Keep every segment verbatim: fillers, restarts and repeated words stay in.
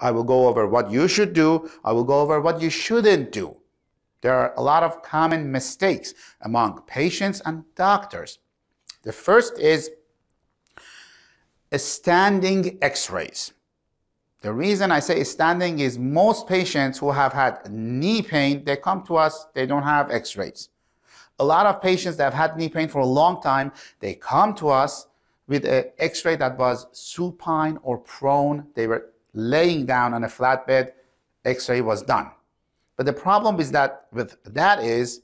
I will go over what you should do. I will go over what you shouldn't do. There are a lot of common mistakes among patients and doctors. The first is standing x-rays. The reason I say standing is most patients who have had knee pain, they come to us, they don't have x-rays. A lot of patients that have had knee pain for a long time, they come to us with an x-ray that was supine or prone. They were laying down on a flat bed, x-ray was done. But the problem is that with that is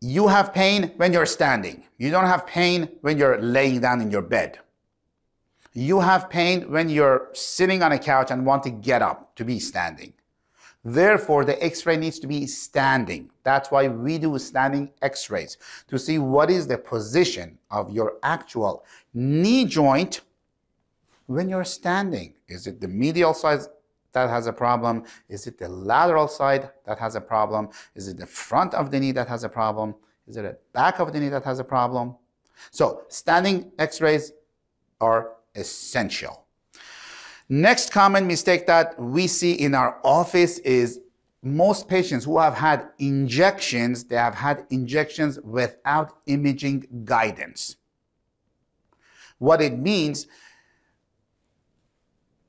you have pain when you're standing. You don't have pain when you're laying down in your bed. You have pain when you're sitting on a couch and want to get up to be standing. Therefore, the x-ray needs to be standing. That's why we do standing x-rays, to see what is the position of your actual knee joint when you're standing. Is it the medial side that has a problem? Is it the lateral side that has a problem? Is it the front of the knee that has a problem? Is it the back of the knee that has a problem? So standing x-rays are essential. Next common mistake that we see in our office is most patients who have had injections, they have had injections without imaging guidance. What it means,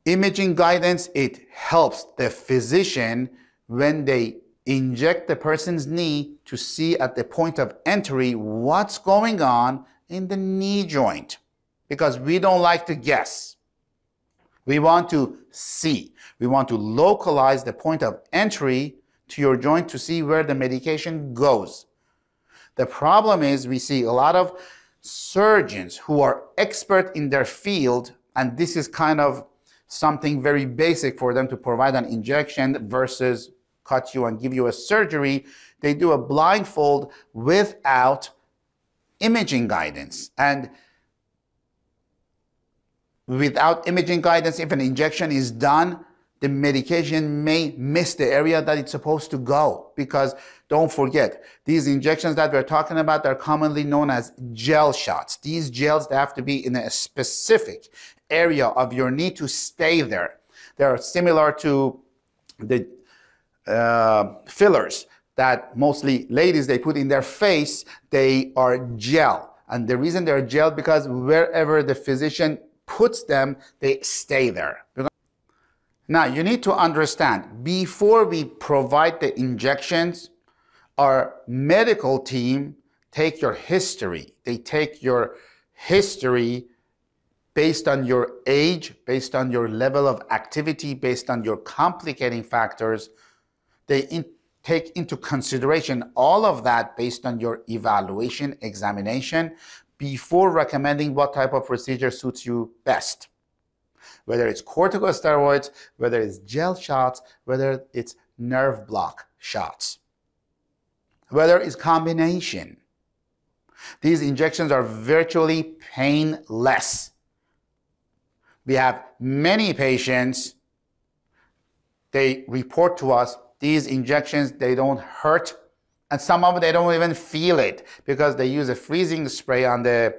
imaging guidance, it helps the physician when they inject the person's knee to see at the point of entry what's going on in the knee joint. Because we don't like to guess. We want to see. We want to localize the point of entry to your joint to see where the medication goes. The problem is we see a lot of surgeons who are expert in their field, and this is kind of something very basic for them to provide an injection versus cut you and give you a surgery. They do a blindfold without imaging guidance. And without imaging guidance, if an injection is done, the medication may miss the area that it's supposed to go. Because don't forget, these injections that we're talking about are commonly known as gel shots. These gels, they have to be in a specific area of your knee to stay there. They are similar to the uh, fillers that mostly ladies, they put in their face. They are gel. And the reason they're gel because wherever the physician puts them, they stay there. Now, you need to understand, before we provide the injections, our medical team take your history. They take your history based on your age, based on your level of activity, based on your complicating factors. They in take into consideration all of that based on your evaluation, examination, before recommending what type of procedure suits you best. Whether it's corticosteroids, whether it's gel shots, whether it's nerve block shots, whether it's combination. These injections are virtually painless. We have many patients, they report to us, these injections, they don't hurt. And some of them, they don't even feel it because they use a freezing spray on the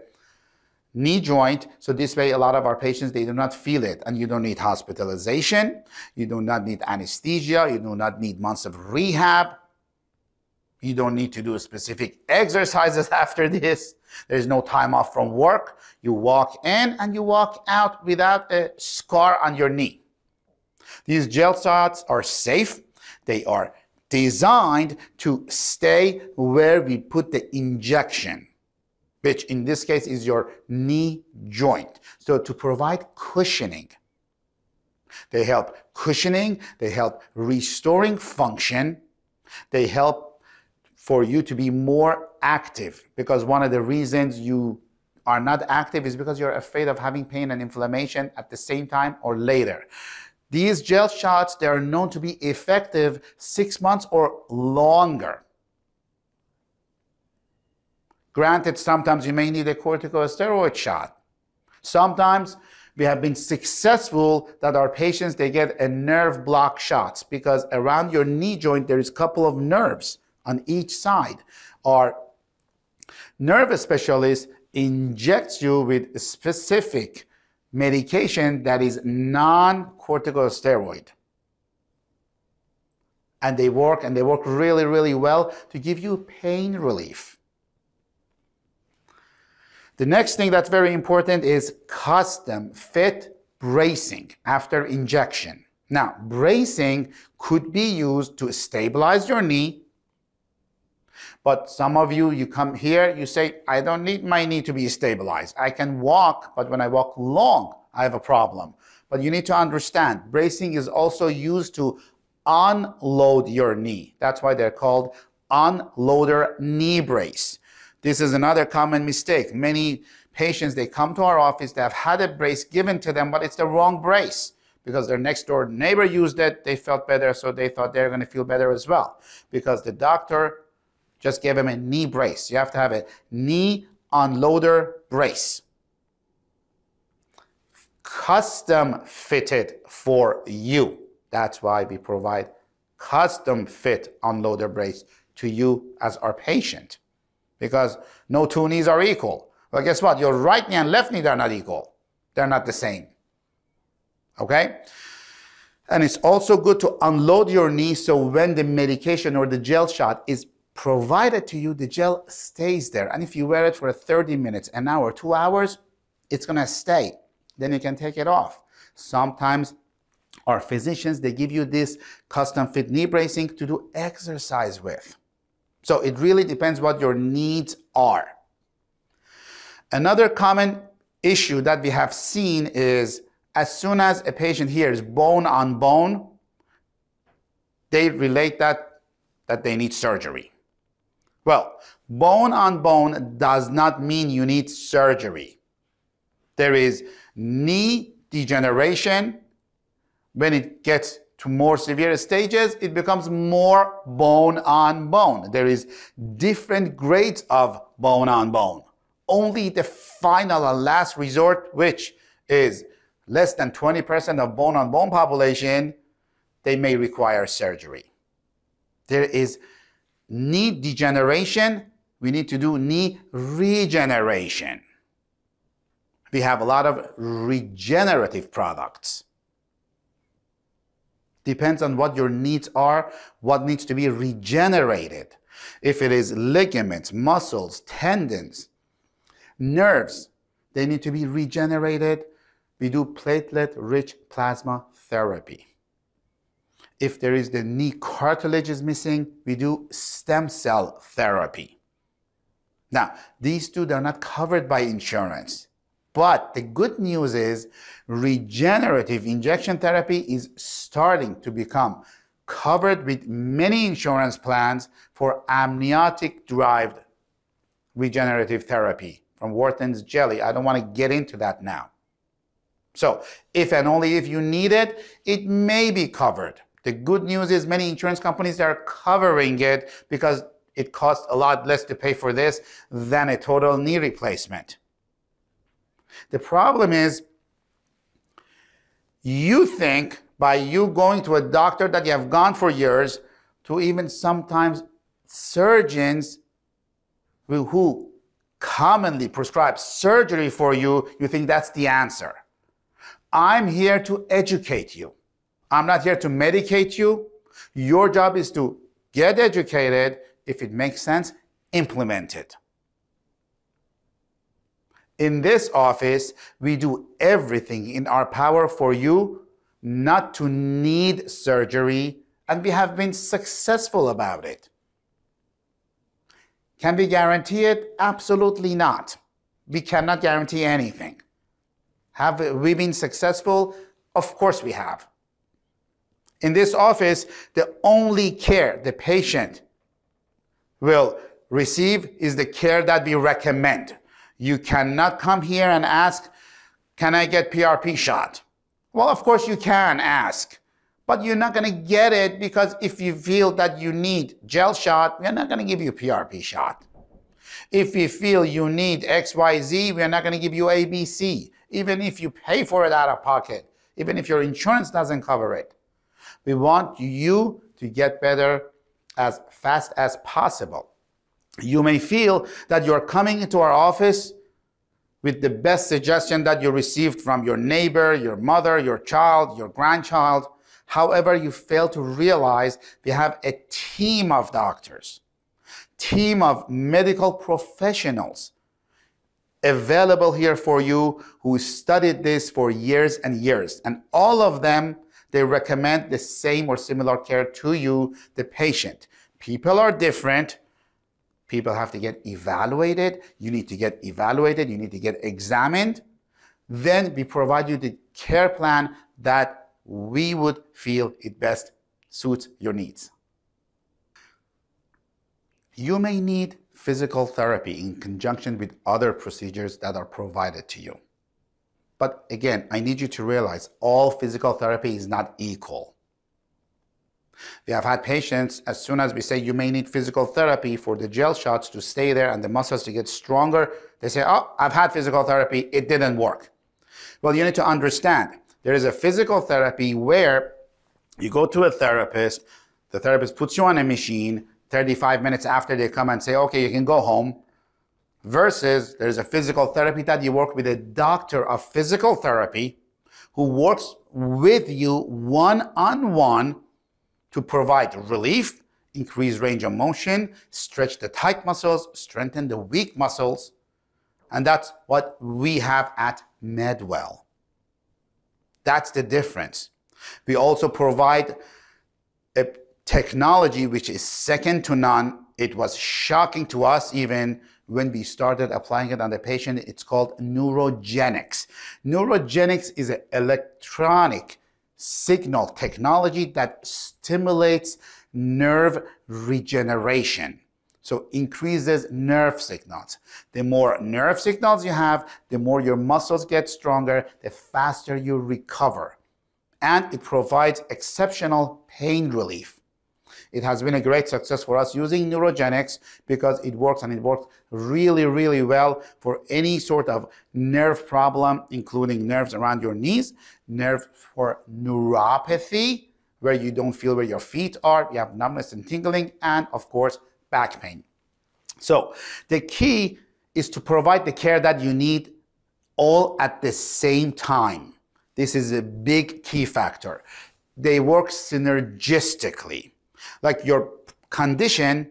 knee joint. So this way, a lot of our patients, they do not feel it. And you don't need hospitalization. You do not need anesthesia. You do not need months of rehab. You don't need to do specific exercises after this. There's no time off from work. You walk in and you walk out without a scar on your knee. These gel shots are safe. They are designed to stay where we put the injection, which in this case is your knee joint. So to provide cushioning. They help cushioning, they help restoring function, they help for you to be more active, because one of the reasons you are not active is because you're afraid of having pain and inflammation at the same time or later. These gel shots, they are known to be effective six months or longer. Granted, sometimes you may need a corticosteroid shot. Sometimes we have been successful that our patients, they get a nerve block shots because around your knee joint, there is a couple of nerves on each side. Our nerve specialist injects you with specific medication that is non-corticosteroid. And they work, and they work really, really well to give you pain relief. The next thing that's very important is custom fit bracing after injection. Now, bracing could be used to stabilize your knee, but some of you, you come here, you say, I don't need my knee to be stabilized. I can walk, but when I walk long, I have a problem. But you need to understand, bracing is also used to unload your knee. That's why they're called unloader knee brace. This is another common mistake. Many patients, they come to our office, they have had a brace given to them, but it's the wrong brace because their next door neighbor used it, they felt better, so they thought they're going to feel better as well because the doctor just gave them a knee brace. You have to have a knee unloader brace. Custom fitted for you. That's why we provide custom fit unloader brace to you as our patient, because no two knees are equal. Well, guess what? Your right knee and left knee, they're not equal. They're not the same. Okay? And it's also good to unload your knee so when the medication or the gel shot is provided to you, the gel stays there. And if you wear it for thirty minutes, an hour, two hours, it's going to stay. Then you can take it off. Sometimes our physicians, they give you this custom fit knee bracing to do exercise with. So it really depends what your needs are. Another common issue that we have seen is as soon as a patient hears bone on bone, they relate that, that they need surgery. Well, bone on bone does not mean you need surgery. There is knee degeneration. When it gets to more severe stages, it becomes more bone on bone. There is different grades of bone on bone. Only the final and last resort, which is less than twenty percent of bone on bone population, they may require surgery. There is knee degeneration. We need to do knee regeneration. We have a lot of regenerative products. Depends on what your needs are, what needs to be regenerated. If it is ligaments, muscles, tendons, nerves, they need to be regenerated. We do platelet-rich plasma therapy. If there is the knee cartilage is missing, we do stem cell therapy. Now, these two, they're not covered by insurance. But the good news is regenerative injection therapy is starting to become covered with many insurance plans for amniotic-derived regenerative therapy from Wharton's Jelly. I don't want to get into that now. So if and only if you need it, it may be covered. The good news is many insurance companies are covering it because it costs a lot less to pay for this than a total knee replacement. The problem is you think by you going to a doctor that you have gone for years, to even sometimes surgeons who commonly prescribe surgery for you, you think that's the answer. I'm here to educate you. I'm not here to medicate you. Your job is to get educated. If it makes sense, implement it. In this office, we do everything in our power for you not to need surgery, and we have been successful about it. Can we guarantee it? Absolutely not. We cannot guarantee anything. Have we been successful? Of course we have. In this office, the only care the patient will receive is the care that we recommend. You cannot come here and ask, can I get P R P shot? Well, of course you can ask, but you're not going to get it because if you feel that you need gel shot, we're not going to give you P R P shot. If you feel you need X Y Z, we're not going to give you A B C, even if you pay for it out of pocket, even if your insurance doesn't cover it. We want you to get better as fast as possible. You may feel that you're coming into our office with the best suggestion that you received from your neighbor, your mother, your child, your grandchild. However, you fail to realize we have a team of doctors, team of medical professionals available here for you who studied this for years and years. And all of them, they recommend the same or similar care to you, the patient. People are different. People have to get evaluated. You need to get evaluated. You need to get examined. Then we provide you the care plan that we would feel it best suits your needs. You may need physical therapy in conjunction with other procedures that are provided to you. But again, I need you to realize all physical therapy is not equal. We have had patients, as soon as we say you may need physical therapy for the gel shots to stay there and the muscles to get stronger, they say, oh, I've had physical therapy, it didn't work. Well, you need to understand, there is a physical therapy where you go to a therapist, the therapist puts you on a machine, thirty-five minutes after they come and say, okay, you can go home, versus there's a physical therapy that you work with a doctor of physical therapy who works with you one-on-one to provide relief, increase range of motion, stretch the tight muscles, strengthen the weak muscles. And that's what we have at Medwell. That's the difference. We also provide a technology which is second to none. It was shocking to us even when we started applying it on the patient. It's called Neurogenics. Neurogenics is an electronic signal technology that stimulates nerve regeneration. So increases nerve signals. The more nerve signals you have, the more your muscles get stronger, the faster you recover. And it provides exceptional pain relief. It has been a great success for us using Neurogenics because it works, and it works really, really well for any sort of nerve problem, including nerves around your knees, nerves for neuropathy, where you don't feel where your feet are, you have numbness and tingling, and of course, back pain. So the key is to provide the care that you need all at the same time. This is a big key factor. They work synergistically. Like your condition,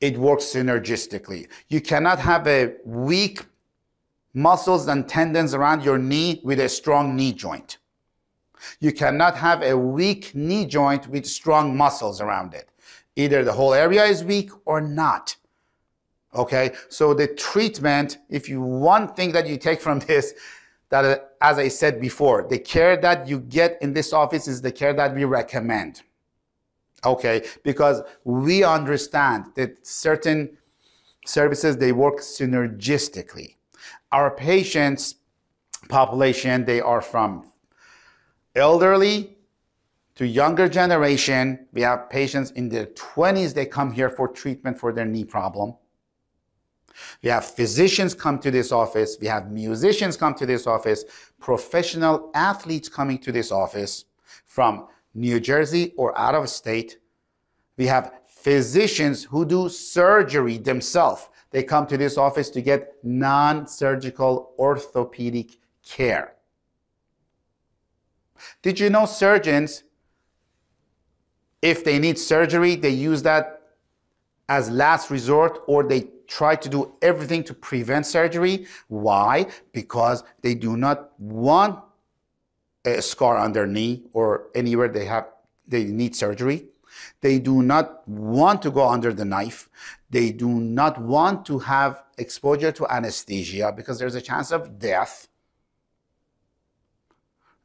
it works synergistically. You cannot have a weak muscles and tendons around your knee with a strong knee joint. You cannot have a weak knee joint with strong muscles around it. Either the whole area is weak or not. Okay, so the treatment, if you one thing that you take from this, that as I said before, the care that you get in this office is the care that we recommend. Okay, because we understand that certain services, they work synergistically. Our patients' population, they are from elderly to younger generation. We have patients in their twenties, they come here for treatment for their knee problem. We have physicians come to this office. We have musicians come to this office, professional athletes coming to this office from New Jersey or out of state. We have physicians who do surgery themselves. They come to this office to get non-surgical orthopedic care. Did you know surgeons, if they need surgery, they use that as last resort, or they try to do everything to prevent surgery? Why? Because they do not want a scar on their knee or anywhere they have, they need surgery. They do not want to go under the knife. They do not want to have exposure to anesthesia because there's a chance of death.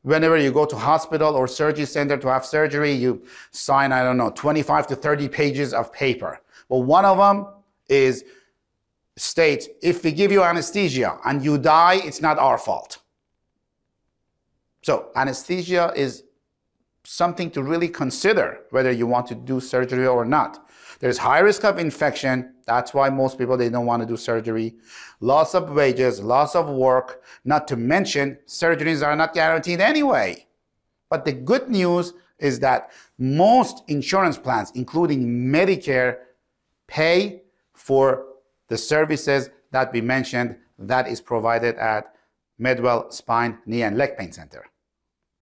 Whenever you go to hospital or surgery center to have surgery, you sign, I don't know, twenty-five to thirty pages of paper. Well, one of them is states, if we give you anesthesia and you die, it's not our fault. So anesthesia is something to really consider whether you want to do surgery or not. There's high risk of infection. That's why most people, they don't want to do surgery. Loss of wages, loss of work, not to mention surgeries are not guaranteed anyway. But the good news is that most insurance plans, including Medicare, pay for the services that we mentioned, that is provided at Medwell Spine, Knee and Leg Pain Center.